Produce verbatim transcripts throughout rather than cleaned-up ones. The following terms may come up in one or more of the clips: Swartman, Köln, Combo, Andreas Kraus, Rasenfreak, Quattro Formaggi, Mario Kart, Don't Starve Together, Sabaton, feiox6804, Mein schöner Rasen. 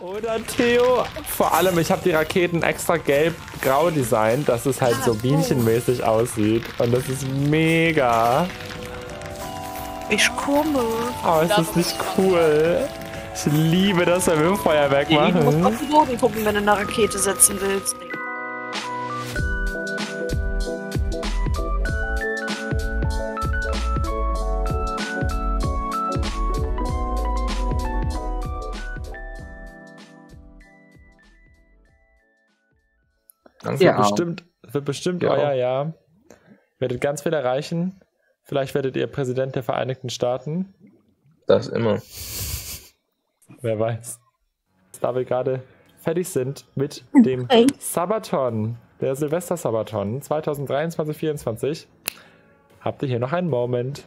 Oder Theo? Vor allem, ich habe die Raketen extra gelb-grau designt, dass es halt so bienchenmäßig aussieht. Und das ist mega. Ist komisch. Oh, ist das nicht cool? Ich liebe das, wenn wir ein Feuerwerk machen. Du musst auf den Boden gucken, wenn du eine Rakete setzen willst. Das wird, ja. bestimmt, wird bestimmt ja. euer Jahr. Werdet ganz viel erreichen. Vielleicht werdet ihr Präsident der Vereinigten Staaten. Das immer. Wer weiß. Da wir gerade fertig sind mit dem hey. Sabaton, der Silvester-Sabaton zwanzig dreiundzwanzig vierundzwanzig, habt ihr hier noch einen Moment.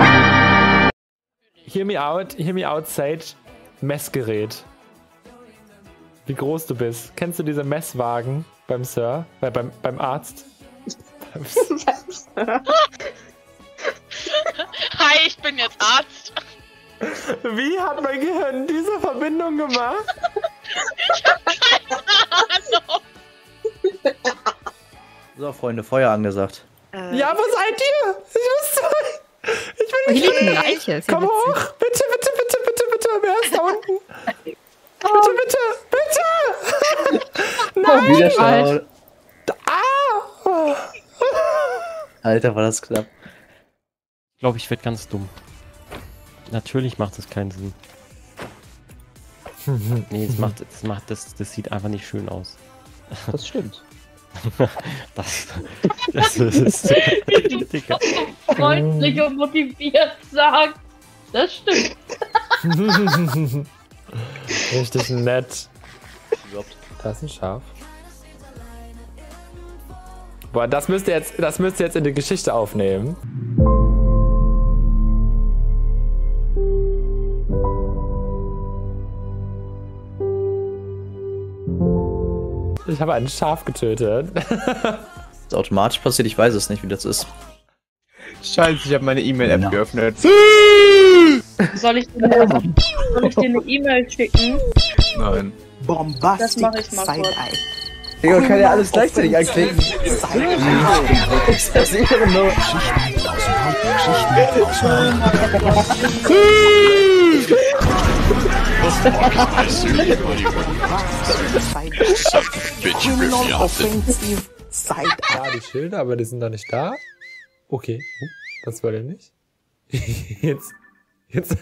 Hear me out, hear me out, Sage. Messgerät. Wie groß du bist. Kennst du diese Messwagen beim Sir? Bei, beim, beim Arzt? Beim Sir. Hi, ich bin jetzt Arzt. Wie hat mein Gehirn diese Verbindung gemacht? Ich hab keine Ahnung. So, Freunde, Feuer angesagt. Äh. Ja, wo seid ihr? Ich bin nicht. Oh, hier liegt eine Leiche. Komm hoch. Bitte, bitte, bitte, bitte, bitte. Wer ist da unten? Bitte, bitte, bitte! Nein! Oh, Alter. Ah. Alter, war das knapp. Ich glaube, ich werde ganz dumm. Natürlich macht das keinen Sinn. Nee, das, macht, das, macht, das, das sieht einfach nicht schön aus. Das stimmt. Das, das ist... Wie du so freundlich und motiviert sagst. Das stimmt. Richtig nett. Da ist ein Schaf. Boah, das müsst ihr jetzt, das müsst ihr jetzt in die Geschichte aufnehmen. Ich habe ein Schaf getötet. Das ist automatisch passiert, ich weiß es nicht, wie das ist. Scheiße, ich habe meine E-Mail-App ja. geöffnet. Soll ich dir eine, soll ich dir eine E-Mail schicken? Nein. Bombastic Side-Eye. Digga, kann ja alles gleichzeitig anklicken. Side-Eye. Ich sehe ja nur. Ja, die Schilder, aber die sind doch nicht da. Okay, das war der nicht. Jetzt. Jetzt.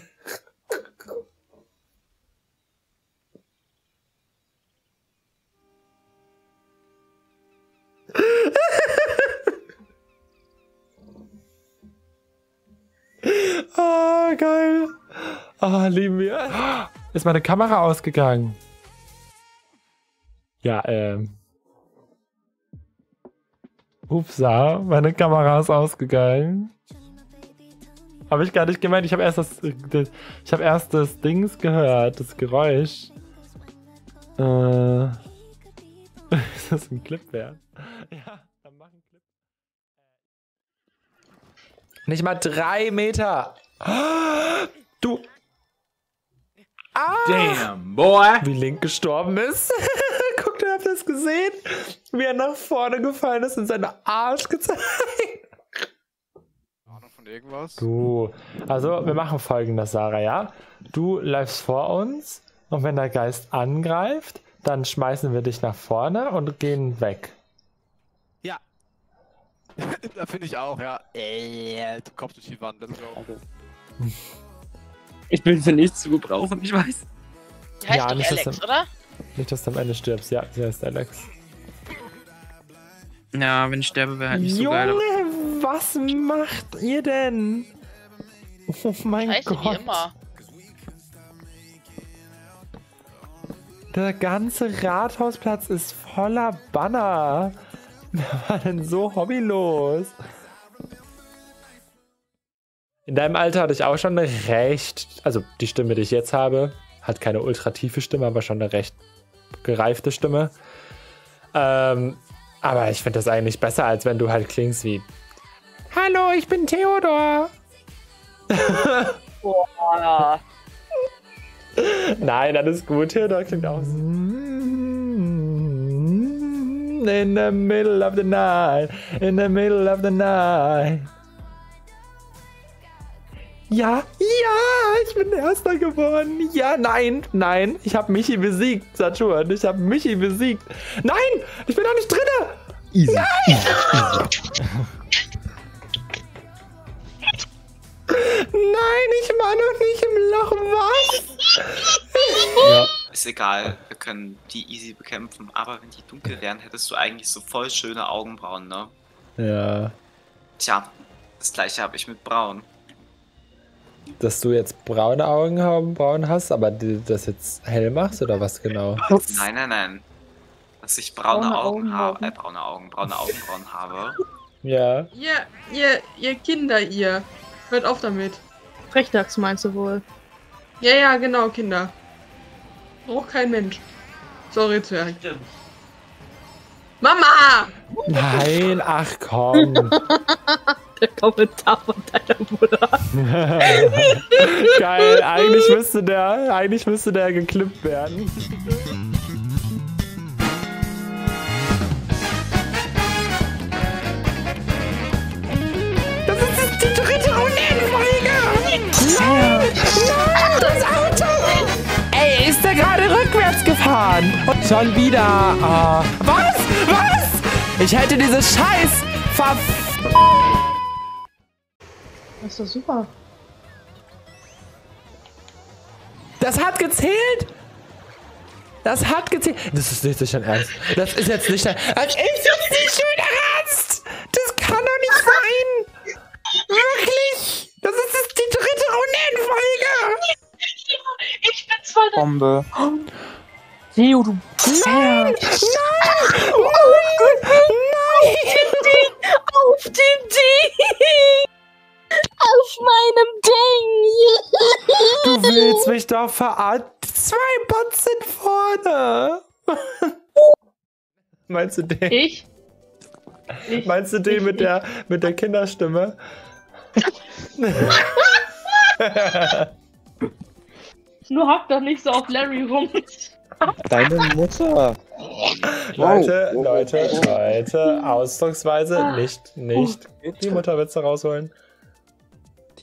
Ah, geil. Ah, lieben wir. Ist meine Kamera ausgegangen? Ja, ähm. Upsa, meine Kamera ist ausgegangen. Habe ich gar nicht gemeint, ich habe erst das, das ich habe erst das Dings gehört, das Geräusch. Äh, ist das ein Clip wert? Ja, dann mach einen Clip. Nicht mal drei Meter! Du! Ah! Damn, boy! Wie Link gestorben ist! Guckt, ihr habt das gesehen? Wie er nach vorne gefallen ist und seine Arsch gezeigt. Irgendwas? Du. Also, wir machen folgendes, Sarah, ja? Du läufst vor uns und wenn der Geist angreift, dann schmeißen wir dich nach vorne und gehen weg. Ja. Da finde ich auch, ja. Äh, du kommst durch die Wand. Das ist auch okay. Ich bin für nichts zu gebrauchen, ich weiß. Die heißt ja, nicht, Alex, dass am, oder? Nicht, dass du am Ende stirbst. Ja, sie heißt Alex. Ja, wenn ich sterbe, wäre halt nicht so geil. Junge, was macht ihr denn? Oh mein Scheiße, Gott. Immer. Der ganze Rathausplatz ist voller Banner. Wer war denn so hobbylos? In deinem Alter hatte ich auch schon eine recht... Also die Stimme, die ich jetzt habe, hat keine ultratiefe Stimme, aber schon eine recht gereifte Stimme. Ähm... Aber ich finde das eigentlich besser, als wenn du halt klingst wie Hallo, ich bin Theodor. Boah. Nein, alles gut. Da klingt aus. In the middle of the night. In the middle of the night. Ja, ja, ich bin Erster geworden. Ja, nein, nein. Ich habe Michi besiegt, Saturn. Ich habe Michi besiegt. Nein, ich bin doch nicht Dritter. Easy. Nein. Easy. Nein, ich war noch nicht im Loch. Was? Ja. Ist egal, wir können die easy bekämpfen. Aber wenn die dunkel wären, hättest du eigentlich so voll schöne Augenbrauen, ne? Ja. Tja, das Gleiche habe ich mit Braun. Dass du jetzt braune Augenbrauen hast, aber das jetzt hell machst, oder was genau? Nein, nein, nein. Dass ich braune, braune Augen, Augen habe, äh, braune Augen, braune Augenbrauen habe. Ja. Ja, ihr, ihr Kinder, ihr. Hört auf damit. Frechdachs meinst du wohl? Ja, ja, genau, Kinder. Braucht kein Mensch. Sorry, Zwerg. Mama! Nein, ach komm. Der Kommentar von deiner Mutter. Geil, eigentlich müsste der, eigentlich müsste der geklippt werden. Das ist die dritte Rundenfolge! Nein! Nein, das Auto! Ey, ist der gerade rückwärts gefahren? Und schon wieder. Oh. Was? Was? Ich hätte diese Scheiß ver... Das ist doch super. Das hat gezählt! Das hat gezählt! Das ist nicht dein Ernst. Das ist jetzt nicht dein Ernst. Das ist jetzt nicht dein Ernst! Das kann doch nicht sein! Wirklich! Das ist jetzt die dritte Rundenfolge! Ich bin zwar der Bombe. Leo, du... Nein! Nein! Nein! Nein! Auf den Ding! Auf meinem Ding! Du willst mich doch verarschen. Zwei Bots sind vorne! Meinst du den? Ich? ich? Meinst du den ich, mit, ich. Der, mit der Kinderstimme? Nur hack doch nicht so auf Larry rum. Deine Mutter! Leute, oh, oh, Leute, oh. Leute, ausdrucksweise ah. nicht, nicht oh. die Mutterwitze rausholen.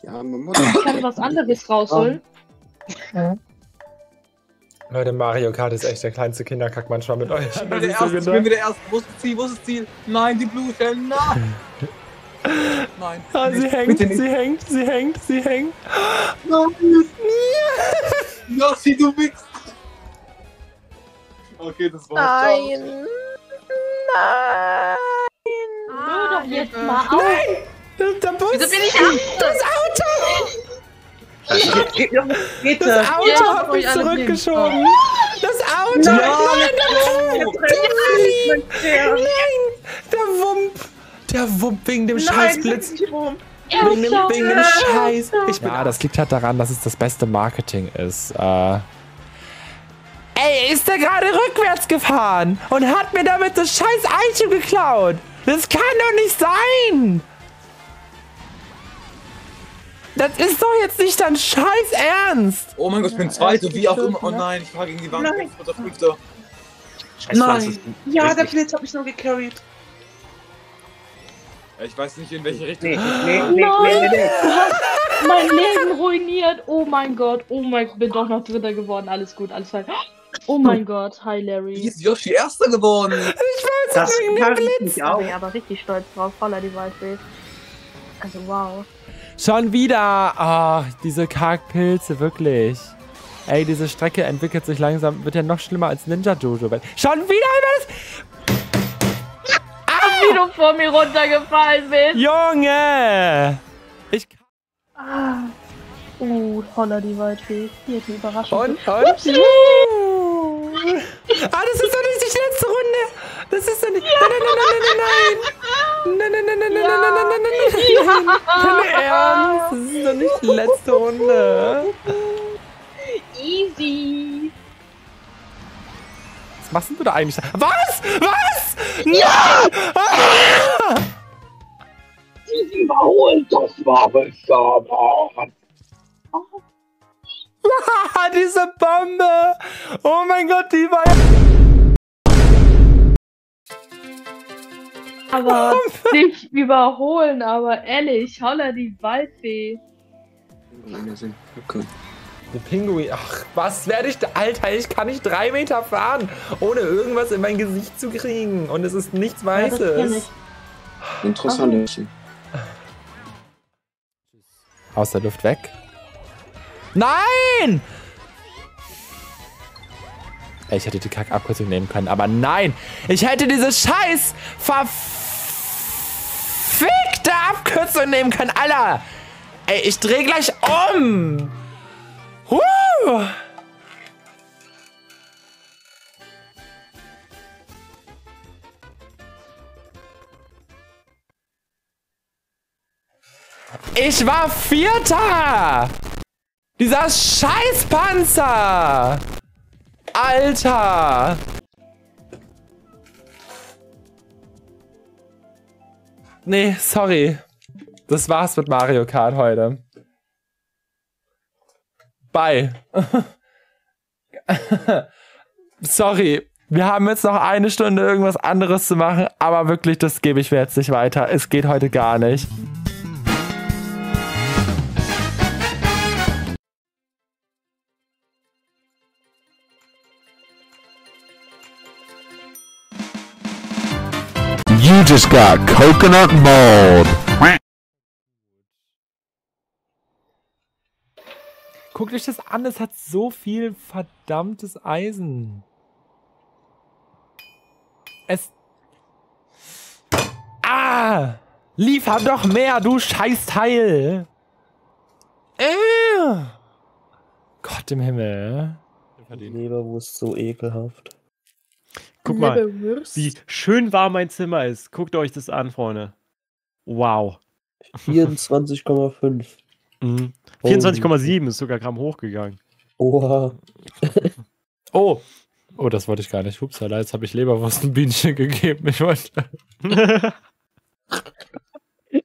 Die arme Mutter. Ich kann was anderes rausholen. Oh. Leute, Mario Kart ist echt der kleinste Kinderkack manchmal mit euch. Ich bin, erste, so ich bin wieder erst. Wo ist das Ziel? Wo ist das Ziel? Nein, die Blutstelle. Nein! Nein. Ah, sie, hängt, sie hängt, sie hängt, sie hängt. Nein, nie. Nossi, du Wichs. Okay, das war's. Nein. Nein. Nein. Hör doch jetzt mal auf. Nein! Der Bus! Wieso bin ich das Auto! Ja. Das Auto ja, hat mich zurückgeschoben! Das Auto! No, nein, no. Nein, nein! Der Wump! Der Wump wegen dem Scheißblitz! Wegen dem, wegen dem Scheiß! Ich bin ja, das liegt halt daran, dass es das beste Marketing ist. Äh, ey, ist der gerade rückwärts gefahren und hat mir damit das scheiß Eichel geklaut! Das kann doch nicht sein! Das ist doch jetzt nicht dein scheiß Ernst! Oh mein Gott, ich bin Zweiter, wie auch immer. Oh nein, ich fahre gegen die Wand. Nein! Scheiß, nein. Ja, der Blitz hat mich noch gecarried. Ich weiß nicht, in welche Richtung. Nee, nee, nee, nee, nee. Du hast mein Leben ruiniert. Oh mein Gott, oh mein Gott, bin doch noch Dritter geworden. Alles gut, alles fein. Oh mein Gott, hi Larry. Wie ist Yoshi Erster geworden? Ich weiß das wegen dem Blitz. Ich bin aber richtig stolz drauf, voller die Waldweh. Also wow. Schon wieder! Ah, oh, diese Kargpilze, wirklich. Ey, diese Strecke entwickelt sich langsam, wird ja noch schlimmer als Ninja Jojo. Schon wieder über das... Ah, wie du vor mir runtergefallen bist! Junge! Ich kann... Ah. Oh, holla die Waldfee. Hier ist eine Überraschung. Und, und... Ah, das ist doch nicht die letzte Runde! Das ist doch nicht... Ja. Nein, nein, nein, nein, nein, nein! Nein, nein, nein, nein, nein, nein, nein, nein, nein, nein, nein, nein, nicht die letzte Runde. Easy. Was machst du da eigentlich? Was? Was? Nein! Diesen Maul, das war besser. Diese Bombe. aber nicht überholen, aber ehrlich, holla die Waldfee. Okay. Der Pinguin, ach, was werde ich da? Alter, ich kann nicht drei Meter fahren, ohne irgendwas in mein Gesicht zu kriegen. Und es ist nichts Weißes. Ja, interessant. Aus der Luft weg. Nein! Ich hätte die Kack-Abkürzung nehmen können, aber nein! Ich hätte diese scheiß verfickte Abkürzung nehmen können, Alter! Ey, ich drehe gleich um! Huh! Ich war Vierter! Dieser scheiß Panzer! Alter! Nee, sorry. Das war's mit Mario Kart heute. Bye. Sorry. Wir haben jetzt noch eine Stunde irgendwas anderes zu machen, aber wirklich, das gebe ich mir jetzt nicht weiter. Es geht heute gar nicht. You just got coconut mauled. Guckt euch das an, es hat so viel verdammtes Eisen. Es... Ah! Liefer doch mehr, du Scheißteil! Äh. Gott im Himmel. Leberwurst so ekelhaft. Guck mal, wie schön warm mein Zimmer ist. Guckt euch das an, Freunde. Wow. vierundzwanzig Komma fünf. Mhm. vierundzwanzig Komma sieben ist sogar Gramm hochgegangen. Oha. Oh. Oh, das wollte ich gar nicht. Ups, Alter, jetzt habe ich Leberwurst ein Bienchen gegeben. Ich wollte... ich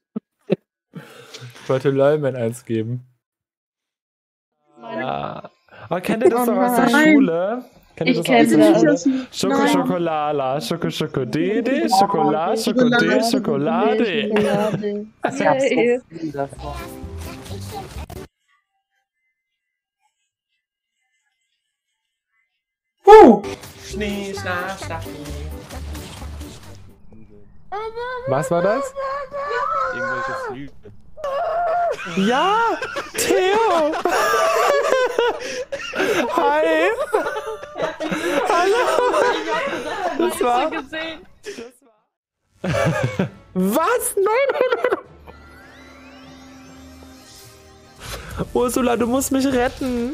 wollte Leumann eins geben. Ja. Aber kennt ihr das doch aus der Schule? Kennt ich kenne das. Schoko, Schokolala, Schoko, Schokodede, Schokolade, Schokodede, Schokolade. Ich hab's so davor. Huh! Schnee, Schnapp, Schnappi. Was war das? Irgendwelches Lügen. Ja! Theo! Hi! Hallo! Das war... Was? Nein! Ursula, du musst mich retten!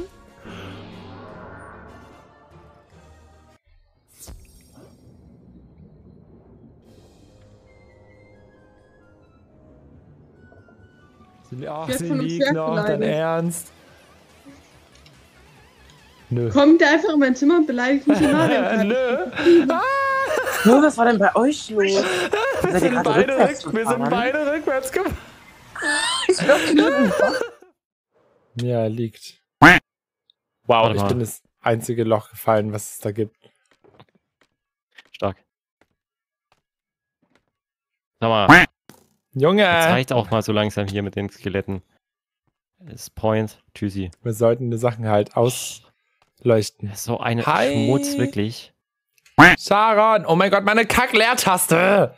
Ach, sie liegt noch, dein Ernst? Nö. Kommt einfach in mein Zimmer und beleidigt mich in Mario. Nö. Ah. Nö, was war denn bei euch los? Wir sind beide rückwärts, wir sind beide rückwärts gefahren. Ich glaub, ja, liegt. Wow, ich bin das einzige Loch gefallen, was es da gibt. Stark. Sag mal. Junge! Das reicht auch mal so langsam hier mit den Skeletten. Das ist Point. Tschüssi. Wir sollten die Sachen halt ausleuchten. So eine Hi. Schmutz, wirklich. Sharon! Oh mein Gott, meine Kack-Leertaste!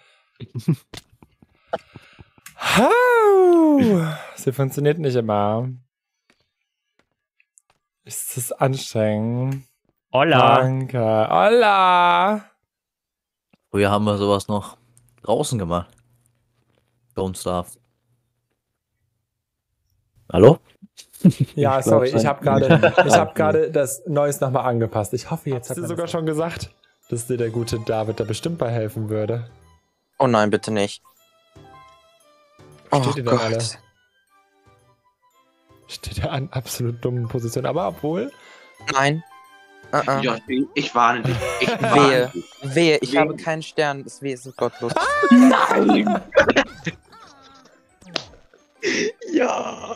Sie funktioniert nicht immer. Ist das anstrengend? Hola! Danke. Hola! Früher haben wir sowas noch draußen gemacht. Don't Starve. Hallo? Ja, ich sorry, ich habe gerade hab das Neues nochmal angepasst. Ich hoffe, jetzt hat es sogar schon gesagt, dass dir der gute David da bestimmt bei helfen würde. Oh nein, bitte nicht. Steht oh ihr Gott. Alle? Steht er an absolut dummen Position, aber obwohl? Nein. Uh -uh. Ja, ich warne dich. Ich warne dich. Wehe, wehe, ich wehe. Habe keinen Stern. Das Wesen ist gottlos. Ah, nein! Ja! Ah,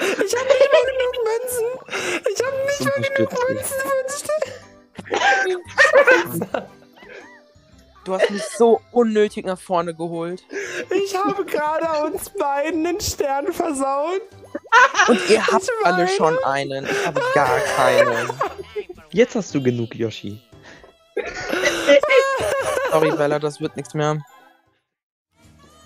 ich habe nicht mehr genug Münzen! Ich habe nicht mehr genug Münzen für einen Stern! Du hast mich so unnötig nach vorne geholt. Ich habe gerade uns beiden den Stern versaut. Und ihr habt alle schon einen. Ich habe gar keinen. Jetzt hast du genug, Yoshi. Sorry, Bella, das wird nichts mehr.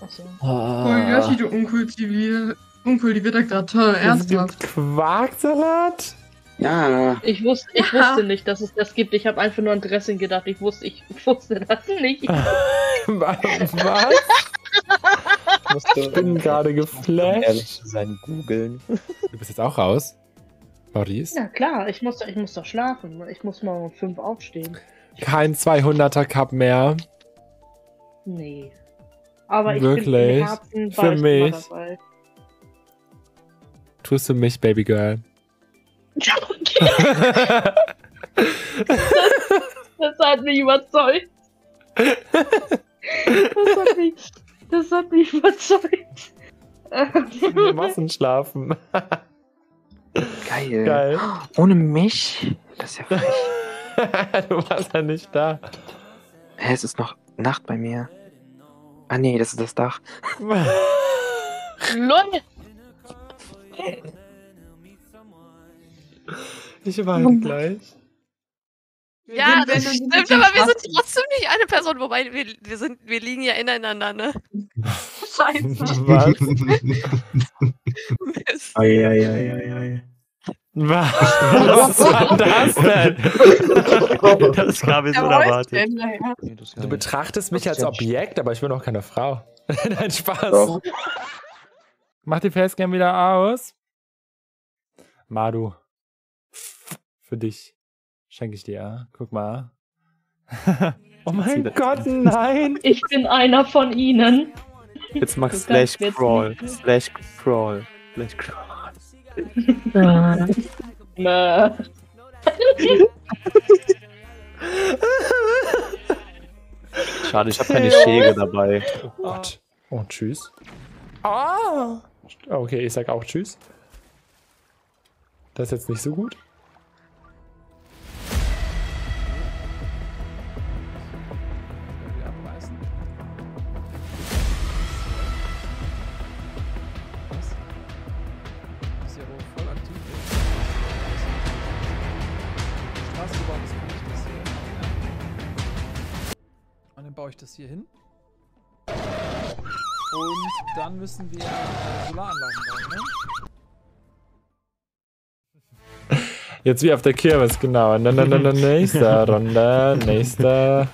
Achso. Oh, Yoshi, du unkultiviert. Unkultivierter Gratin, ernsthaft. Quarksalat? Ja. Ich wusste, ich ja. wusste nicht, dass es das gibt. Ich habe einfach nur an Dressing gedacht. Ich wusste, ich wusste das nicht. Was? Ich bin gerade geflasht. Ehrlich sein, googeln. Du bist jetzt auch raus, Maurice? Na klar, ich muss, ich muss doch schlafen. Ich muss mal um fünf aufstehen. Kein zweihunderter Cup mehr. Nee. Aber ich Wirklich? bin für mich. Dabei. Tust du mich, Baby Girl? Ja, okay. das, das hat mich überzeugt. Das hat mich, das hat mich überzeugt. Wir müssen schlafen. Geil. Geil. Ohne mich? Das ist ja frech. Du warst ja nicht da. Hä, es ist noch Nacht bei mir. Ah nee, das ist das Dach. Lund! Ich weine gleich. Ja, das stimmt, aber wir sind trotzdem nicht eine Person, wobei wir, wir, sind, wir liegen ja ineinander, ne? Scheiße. Was? Ai, ai, ai, ai. Was? Was war das denn? Das kam jetzt unerwartet. Du betrachtest mich als Objekt, aber ich bin auch keine Frau. Nein, Spaß. Doch. Mach die Facecam wieder aus. Madu. Für dich schenke ich dir. Guck mal. Oh mein Gott, nein! Ich bin einer von ihnen. Jetzt mach Slash Crawl. Slash Crawl. Slash Crawl. Schade, ich habe keine Schere dabei. Oh Gott. Und oh, tschüss. Ah! Okay, ich sag auch tschüss. Das ist jetzt nicht so gut. Baue ich das hier hin und dann müssen wir Solaranlagen bauen, ne? Jetzt wie auf der Kirmes, genau. Na, na, na, na, nächste Runde, nächste.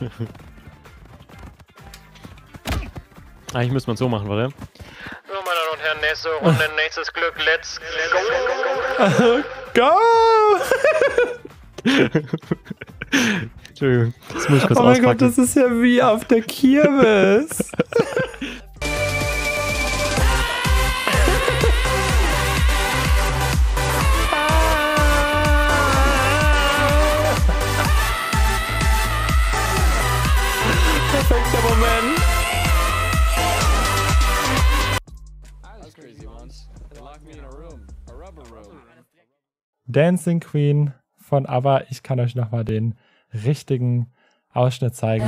Eigentlich müsste man es so machen, oder? So, meine Damen und Herren, nächste Runde, nächstes Glück, let's go! Go! Entschuldigung, das muss ich kurz auspacken. Oh mein Gott, das ist ja wie auf der Kirmes. Perfekter Moment. Dancing Queen. Von, aber ich kann euch nochmal den richtigen Ausschnitt zeigen.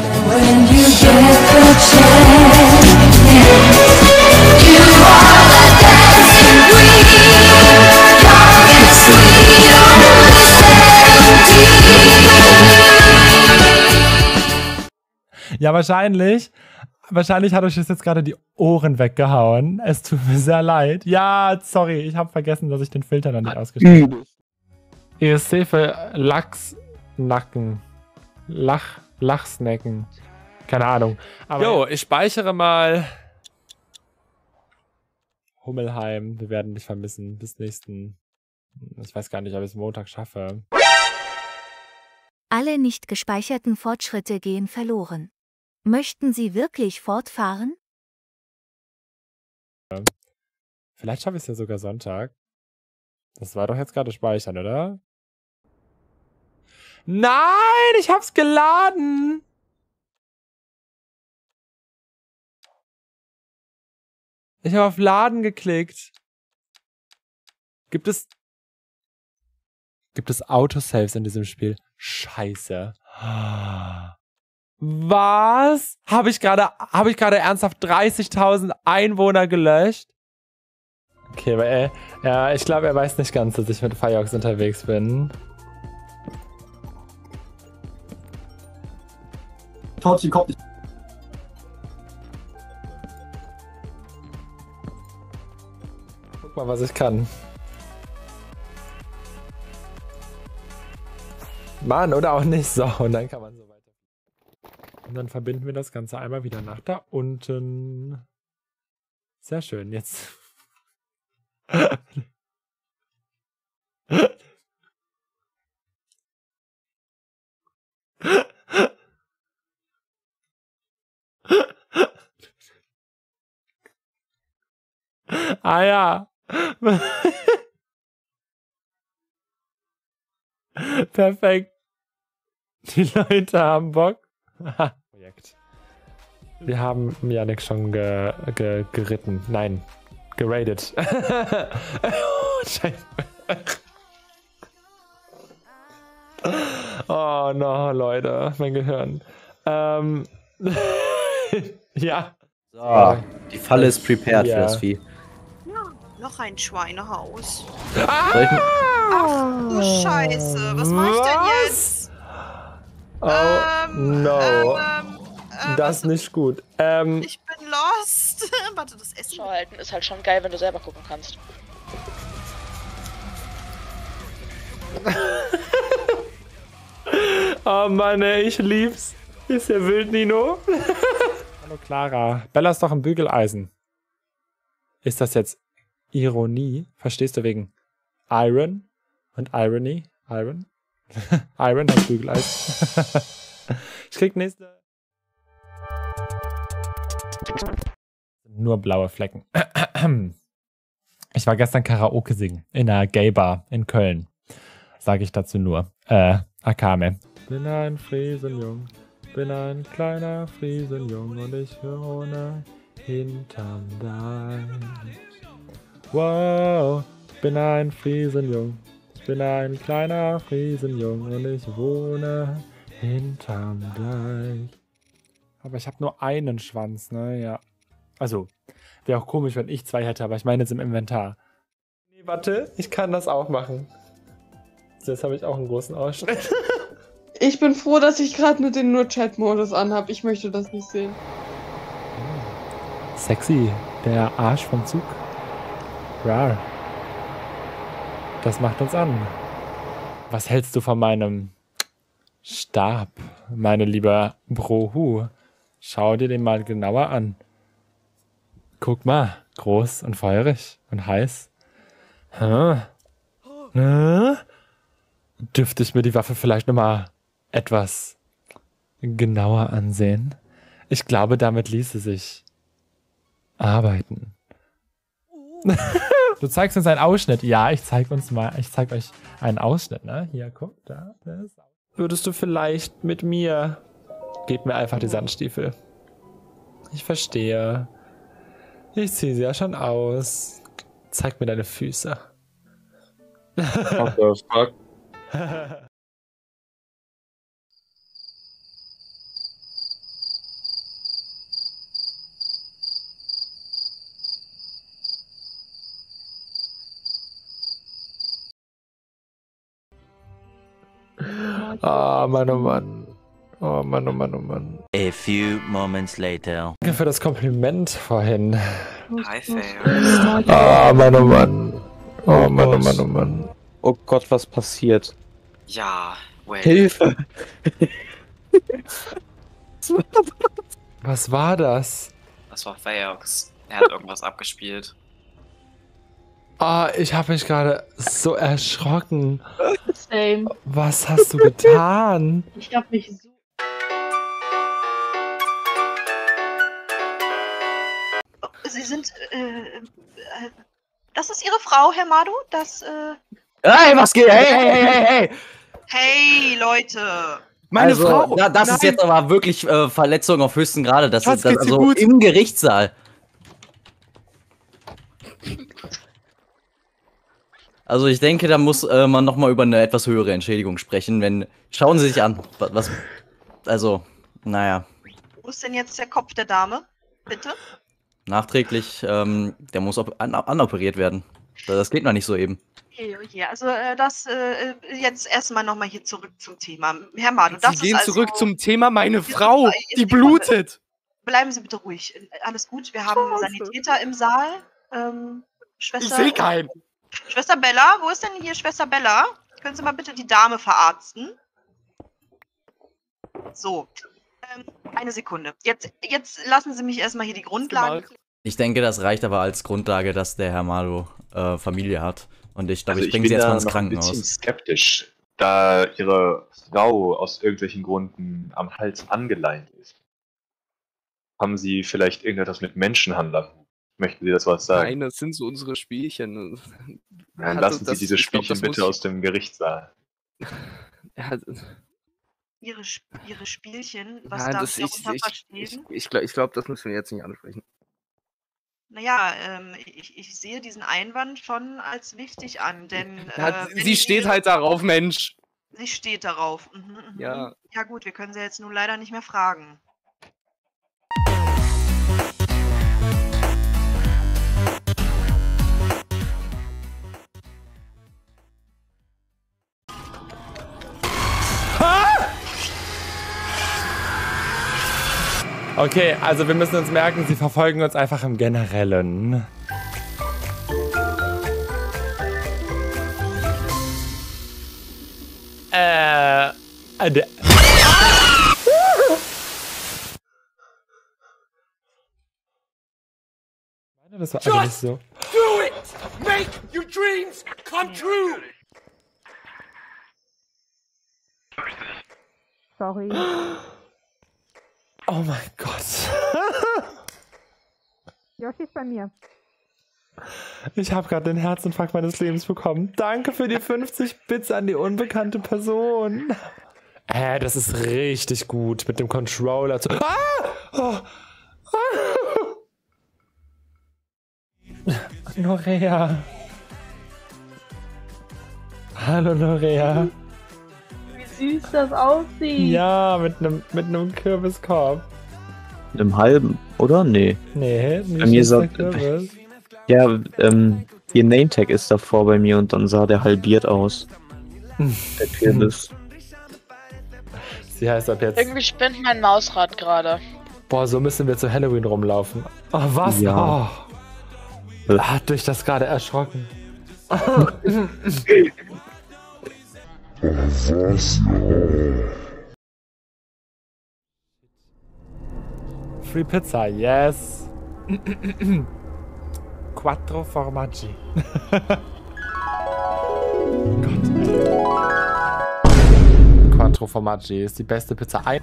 Ja, wahrscheinlich. Wahrscheinlich hat euch das jetzt gerade die Ohren weggehauen. Es tut mir sehr leid. Ja, sorry, ich habe vergessen, dass ich den Filter noch nicht ausgestellt habe. E S C für Lachsnacken. Lach, Lachsnacken. Keine Ahnung. Aber jo, ich speichere mal. Hummelheim, wir werden dich vermissen. Bis nächsten. Ich weiß gar nicht, ob ich es Montag schaffe. Alle nicht gespeicherten Fortschritte gehen verloren. Möchten Sie wirklich fortfahren? Vielleicht schaffe ich es ja sogar Sonntag. Das war doch jetzt gerade speichern, oder? Nein, ich hab's geladen! Ich habe auf Laden geklickt. Gibt es... Gibt es Autosaves in diesem Spiel? Scheiße. Was? Habe ich gerade habe ich gerade ernsthaft dreißigtausend Einwohner gelöscht? Okay, aber ey, ja, ich glaube, er weiß nicht ganz, dass ich mit Fireox unterwegs bin. Tauchi kommt nicht. Guck mal, was ich kann. Mann, oder auch nicht. So, und dann kann man so weiter. Und dann verbinden wir das Ganze einmal wieder nach da unten. Sehr schön, jetzt. Ah ja. Perfekt. Die Leute haben Bock. Projekt. Wir haben Yannick schon ge ge geritten. Nein. Geradet. Oh, Scheiße. Oh no, Leute. Mein Gehirn. Ähm. Ja. So, die Falle ist prepared ja. für das Vieh. Ja, noch ein Schweinehaus. Ah! Ach du Scheiße. Was, was? Mach ich denn jetzt? Oh ähm, no. Ähm, ähm, das ist nicht gut. Ähm, ich bin lost. Warte, das Essen halten ist halt schon geil, wenn du selber gucken kannst. Oh Mann, ey, ich lieb's. Ist ja wild, Nino. Hallo Clara. Bella ist doch im Bügeleisen. Ist das jetzt Ironie? Verstehst du wegen Iron und Irony? Iron? Iron hat Bügeleisen. Ich krieg nächste. Nur blaue Flecken. Ich war gestern Karaoke singen in einer Gay-Bar in Köln. Sage ich dazu nur. Äh, Akame. Bin ein Friesenjung, bin ein kleiner Friesenjung und ich wohne hinterm Deich. Wow, bin ein Friesenjung, bin ein kleiner Friesenjung und ich wohne hinterm Deich. Aber ich habe nur einen Schwanz, ne? Ja. Also, wäre auch komisch, wenn ich zwei hätte, aber ich meine jetzt im Inventar. Nee, warte, ich kann das auch machen. So, jetzt habe ich auch einen großen Ausschnitt. Ich bin froh, dass ich gerade nur den Nur-Chat-Modus anhabe. Ich möchte das nicht sehen. Sexy. Der Arsch vom Zug. Rar. Das macht uns an. Was hältst du von meinem Stab, meine liebe Brohu? Schau dir den mal genauer an. Guck mal, groß und feurig und heiß. Hm. Hm. Dürfte ich mir die Waffe vielleicht nochmal etwas genauer ansehen? Ich glaube, damit ließe sich arbeiten. Du zeigst uns einen Ausschnitt. Ja, ich zeig uns mal, ich zeig euch einen Ausschnitt, ne? Hier, guck, da. Das. Würdest du vielleicht mit mir... Gib mir einfach die Sandstiefel. Ich verstehe. Ich ziehe sie ja schon aus. Zeig mir deine Füße. What the fuck? Oh Mann, oh Mann. Oh Mann, oh Mann, oh Mann. A few moments later. Danke für das Kompliment vorhin. Hi, Fair. Oh Mann, oh Mann. Oh Mann, oh Mann, oh Mann. Oh Gott, was passiert? Ja, wait. Hilfe! Was war das? Das war Fairx. Er hat irgendwas abgespielt. Ah, oh, ich habe mich gerade so erschrocken. Same. Was hast du getan? Ich hab mich so... Sie sind, äh, äh, das ist Ihre Frau, Herr Madu, das, äh... Hey, was geht? Hey, hey, hey, hey, hey! Hey, Leute! Meine also, Frau! Da, das nein. ist jetzt aber wirklich äh, Verletzung auf höchstem Grade. Das Schatz, ist das, also gut? Im Gerichtssaal. Also ich denke, da muss äh, man nochmal über eine etwas höhere Entschädigung sprechen, wenn... Schauen Sie sich an, was... Also, Naja. Wo ist denn jetzt der Kopf der Dame? Bitte? Nachträglich, ähm, der muss an anoperiert werden. Das geht noch nicht so eben. Okay, okay. Also äh, das äh, jetzt erstmal nochmal hier zurück zum Thema. Herr Madu, das ist Sie gehen also zurück zum Thema, meine Frau, die blutet. Bleiben Sie bitte ruhig. Alles gut, wir haben Scheiße. Sanitäter im Saal. Ähm, Schwester, ich sehe keinen. Schwester Bella, wo ist denn hier Schwester Bella? Können Sie mal bitte die Dame verarzten? So, ähm, eine Sekunde. Jetzt, jetzt lassen Sie mich erstmal hier die Grundlagen. Ich denke, das reicht aber als Grundlage, dass der Herr Madu äh, Familie hat. Und ich glaube, also ich bringe sie jetzt mal ins Krankenhaus. Ich bin ein bisschen skeptisch, da ihre Frau aus irgendwelchen Gründen am Hals angeleint ist. Haben Sie vielleicht irgendetwas mit Menschenhandlern? Möchten Sie das was sagen? Nein, das sind so unsere Spielchen. Dann lassen Sie diese Spielchen bitte aus dem Gerichtssaal. Ihre, ihre Spielchen? Was darf ich darunter verstehen? Ich glaube, das müssen wir jetzt nicht ansprechen. Naja, ähm, ich, ich sehe diesen Einwand schon als wichtig an, denn... Ja, äh, sie steht halt darauf, Mensch. Sie steht darauf. Mhm, mhm. Ja. Ja gut, wir können sie jetzt nun leider nicht mehr fragen. Okay, also wir müssen uns merken, sie verfolgen uns einfach im Generellen. Äh... Das war einfach nicht so. Just do it! Make your dreams come true! Sorry. Oh mein Gott. Yoshi ist bei mir. Ich habe gerade den Herzinfarkt meines Lebens bekommen. Danke für die fünfzig Bits an die unbekannte Person. Äh, das ist richtig gut mit dem Controller zu... Ah! Oh! Ah! Norea. Hallo Norea. Süß das aussieht. Ja, mit einem mit einem Kürbiskorb. Mit einem halben, oder? Nee. Nee, nicht bei mir ist der Kürbis. Ja, ähm, ihr Nametag ist davor bei mir und dann sah der halbiert aus. Der Kürbis. Sie heißt ab jetzt... Irgendwie spinnt mein Mausrad gerade. Boah, so müssen wir zu Halloween rumlaufen. Oh, was? Ja. Oh. Hat dich das gerade erschrocken? Free Pizza, yes! Quattro Formaggi. Oh Gott, ey. Quattro Formaggi ist die beste Pizza ein.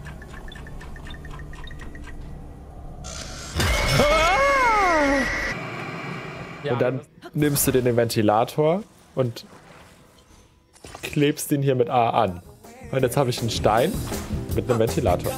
Und dann nimmst du den Ventilator und klebst ihn hier mit A an. Und jetzt habe ich einen Stein mit einem Ventilator.